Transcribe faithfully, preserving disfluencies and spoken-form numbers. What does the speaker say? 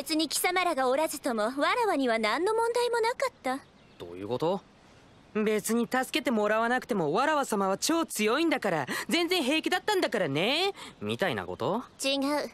別に貴様らがおらずともわらわには何の問題もなかった。どういうこと？別に助けてもらわなくてもわらわ様は超強いんだから全然平気だったんだからね、みたいなこと？違う、